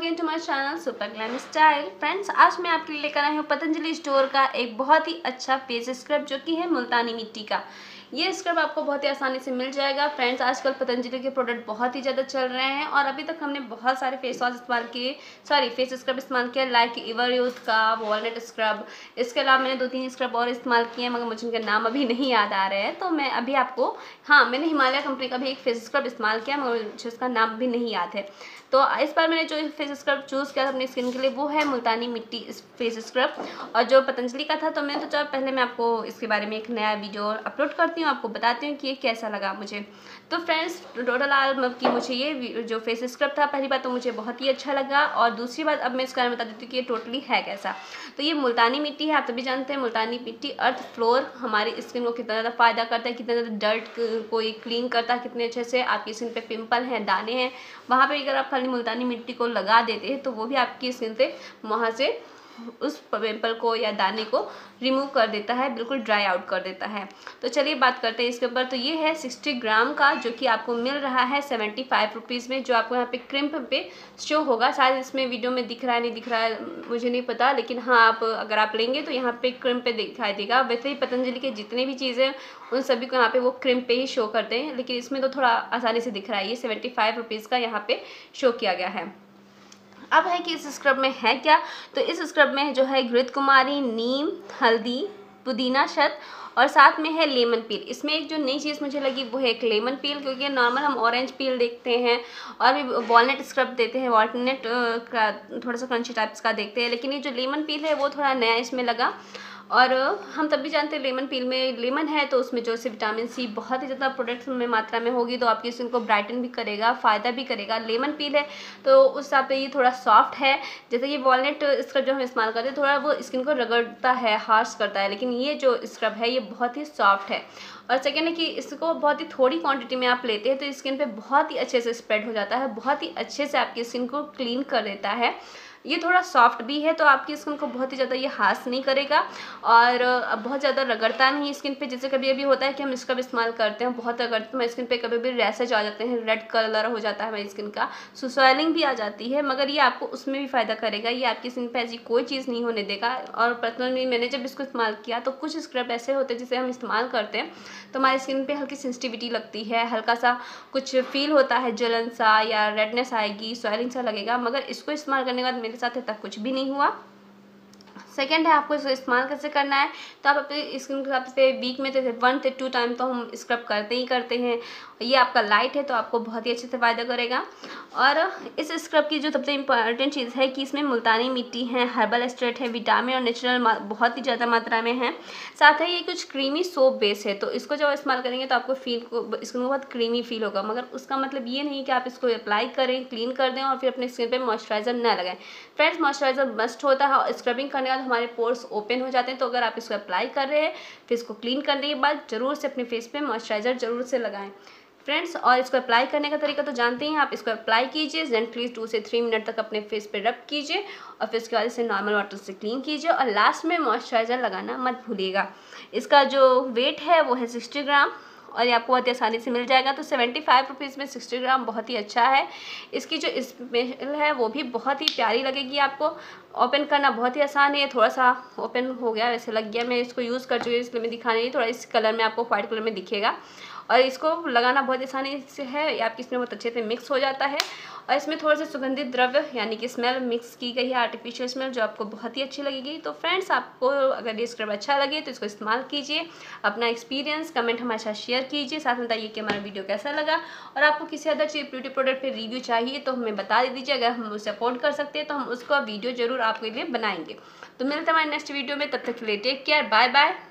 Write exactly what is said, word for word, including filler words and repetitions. again to my channel Super Glam Style। Friends, आज मैं आपके लिए लेकर आई हूँ पतंजलि स्टोर का एक बहुत ही अच्छा फेस स्क्रब जो कि है मुल्तानी मिट्टी का। ये स्क्रब आपको बहुत ही आसानी से मिल जाएगा। फ्रेंड्स, आजकल पतंजलि के प्रोडक्ट बहुत ही ज़्यादा चल रहे हैं और अभी तक हमने बहुत सारे फेस वॉश इस्तेमाल किए, सॉरी फेस स्क्रब इस्तेमाल किया, लाइक एवर उज का वॉलनट स्क्रब। इसके अलावा मैंने दो तीन स्क्रब और इस्तेमाल किए हैं मगर मुझे उनके नाम अभी नहीं याद आ रहे हैं। तो मैं अभी आपको, हाँ मैंने हिमालय कंपनी का भी एक फेस स्क्रब इस्तेमाल किया मगर मुझे उसका नाम भी नहीं याद है। तो इस बार मैंने जो फेस स्क्रब चूज़ किया था अपनी स्किन के लिए वो है मुल्तानी मिट्टी फेस स्क्रब। और जो पतंजलि का था तो मैंने सोचा पहले मैं आपको इसके बारे में एक नया वीडियो अपलोड करती हूँ, आपको बताती हूँ कि ये कैसा लगा मुझे। तो फ्रेंड्स, टोटल आल मतलब कि मुझे ये जो फेस स्क्रब था, पहली बात तो मुझे बहुत ही अच्छा लगा और दूसरी बात अब मैं इसका बता देती हूँ कि ये टोटली है कैसा। तो ये मुल्तानी मिट्टी है, आप सभी जानते हैं मुल्तानी मिट्टी अर्थ फ्लोर हमारी स्किन को कितना ज़्यादा फायदा करता है, कितना ज़्यादा डर्ट को ये क्लीन करता है, कितने अच्छे से आपकी स्किन पर पिंपल हैं, दाने हैं, वहाँ पर अगर आप खाली मुल्तानी मिट्टी को लगा देते हैं तो वो भी आपकी स्किन से वहाँ से उस पिंपल को या दाने को रिमूव कर देता है, बिल्कुल ड्राई आउट कर देता है। तो चलिए बात करते हैं इसके ऊपर। तो ये है साठ ग्राम का जो कि आपको मिल रहा है सेवेंटी फाइव रुपीज़ में, जो आपको यहाँ पे क्रिम्प पे शो होगा। शायद इसमें वीडियो में दिख रहा है नहीं दिख रहा है मुझे नहीं पता, लेकिन हाँ आप अगर आप लेंगे तो यहाँ पे क्रिम्प पे दिखाई देगा। वैसे ही पतंजलि के जितने भी चीज़ें उन सभी को यहाँ पे वो क्रिम्प पे ही शो करते हैं, लेकिन इसमें तो थोड़ा आसानी से दिख रहा है। ये सेवेंटी फाइव रुपीज़ का यहाँ पे शो किया गया है। अब है कि इस स्क्रब में है क्या, तो इस स्क्रब में जो है घृत कुमारी, नीम, हल्दी, पुदीना शत और साथ में है लेमन पील। इसमें एक जो नई चीज़ मुझे लगी वो है एक लेमन पील, क्योंकि नॉर्मल हम ऑरेंज पील देखते हैं और भी वॉलनट स्क्रब देते हैं, वॉलनट का थोड़ा सा क्रंची टाइप्स का देखते हैं, लेकिन ये जो लेमन पील है वो थोड़ा नया इसमें लगा। और हम तब भी जानते हैं लेमन पील में लेमन है तो उसमें जो है विटामिन सी बहुत ही ज़्यादा प्रोडक्ट्स में मात्रा में होगी, तो आपकी स्किन को ब्राइटन भी करेगा, फ़ायदा भी करेगा। लेमन पील है तो उस हिसाब से ये थोड़ा सॉफ्ट है। जैसे ये वॉलनट स्क्रब जो हम इस्तेमाल करते हैं थोड़ा वो स्किन को रगड़ता है, हार्श करता है, लेकिन ये जो स्क्रब है ये बहुत ही सॉफ्ट है। और सेकेंड है कि इसको बहुत ही थोड़ी क्वांटिटी में आप लेते हैं तो स्किन पर बहुत ही अच्छे से स्प्रेड हो जाता है, बहुत ही अच्छे से आपकी स्किन को क्लीन कर देता है। ये थोड़ा सॉफ्ट भी है तो आपकी स्किन को बहुत ही ज़्यादा ये हार्श नहीं करेगा और बहुत ज़्यादा रगड़ता नहीं स्किन पे। जैसे कभी अभी होता है कि हम स्क्रब इस्तेमाल करते हैं, बहुत रगड़ते हैं, हमारी स्किन पे कभी भी रैशेज आ जाते हैं, रेड कलर हो जाता है हमारी स्किन का, सुसॉइलिंग भी आ जाती है, मगर ये आपको उसमें भी फ़ायदा करेगा। ये आपकी स्किन पर ऐसी कोई चीज़ नहीं होने देगा। और पर्सनली मैंने जब इसको इस्तेमाल किया तो कुछ स्क्रब ऐसे होते हैं जिसे हम इस्तेमाल करते हैं तो हमारी स्किन पर हल्की सेंसिटिविटी लगती है, हल्का सा कुछ फील होता है, जलन सा या रेडनेस आएगी, सॉइलिंग सा लगेगा, मगर इसको इस्तेमाल करने के बाद के साथ तक कुछ भी नहीं हुआ। सेकेंड है आपको इसको इस्तेमाल कैसे करना है, तो आप अपने स्किन के हिसाब से वीक में जैसे वन से टू टाइम तो हम स्क्रब करते ही करते हैं। ये आपका लाइट है तो आपको बहुत ही अच्छे से फ़ायदा करेगा। और इस स्क्रब की जो सबसे इम्पॉर्टेंट चीज़ है कि इसमें मुल्तानी मिट्टी है, हर्बल एक्सट्रैक्ट है, विटामिन और नेचुरल बहुत ही ज़्यादा मात्रा में है। साथ है ये कुछ क्रीमी सोप बेस है, तो इसको जब इस्तेमाल करेंगे तो आपको फील स्किन को बहुत क्रीमी फील होगा, मगर उसका मतलब ये नहीं कि आप इसको अप्लाई करें, क्लीन कर दें और फिर अपने स्किन पर मॉइस्चराइज़र ना लगाएं। फ्रेंड्स, मॉइस्चराइज़र मस्ट होता है और स्क्रबिंग करने तो हमारे पोर्स ओपन हो जाते हैं, तो अगर आप इसको अप्लाई कर रहे हैं फिर इसको क्लीन करने के बाद जरूर से अपने फेस पे मॉइस्चराइज़र जरूर से लगाएं। फ्रेंड्स, और इसको अप्लाई करने का तरीका तो जानते ही हैं, आप इसको अप्लाई कीजिए, देन प्लीज़ टू से थ्री मिनट तक अपने फेस पे रब कीजिए और फिर उसके बाद इसे नॉर्मल वाटर से क्लीन कीजिए और लास्ट में मॉइस्चराइज़र लगाना मत भूलिएगा। इसका जो वेट है वो है सिक्सटी ग्राम और ये आपको बहुत ही आसानी से मिल जाएगा। तो सेवेंटी फाइव रुपीज़ में सिक्सटी ग्राम बहुत ही अच्छा है। इसकी जो स्मेल है वो भी बहुत ही प्यारी लगेगी आपको, ओपन करना बहुत ही आसान है। थोड़ा सा ओपन हो गया, वैसे लग गया, मैं इसको यूज़ कर चुकी हूँ इसलिए मैं दिखा नहीं, थोड़ा इस कलर में आपको वाइट कलर में दिखेगा और इसको लगाना बहुत आसानी से है, आपकी इसमें बहुत अच्छे से मिक्स हो जाता है। और इसमें थोड़े से सुगंधित द्रव्य यानी कि स्मेल मिक्स की गई है, आर्टिफिशियल स्मेल, जो आपको बहुत ही अच्छी लगेगी। तो फ्रेंड्स, आपको अगर ये स्क्रब अच्छा लगे तो इसको इस्तेमाल कीजिए, अपना एक्सपीरियंस कमेंट हमारे साथ शेयर कीजिए, साथ में बताइए कि हमारा वीडियो कैसा लगा। और आपको किसी अदर चीज़ ब्यूटी प्रोडक्ट पर रिव्यू चाहिए तो हमें बता दीजिए, अगर हम उसे अफोर्ड कर सकते हैं तो हम उसका वीडियो जरूर आपके लिए बनाएंगे। तो मिलते हैं हमारे नेक्स्ट वीडियो में, तब तक के लिए टेक केयर, बाय बाय।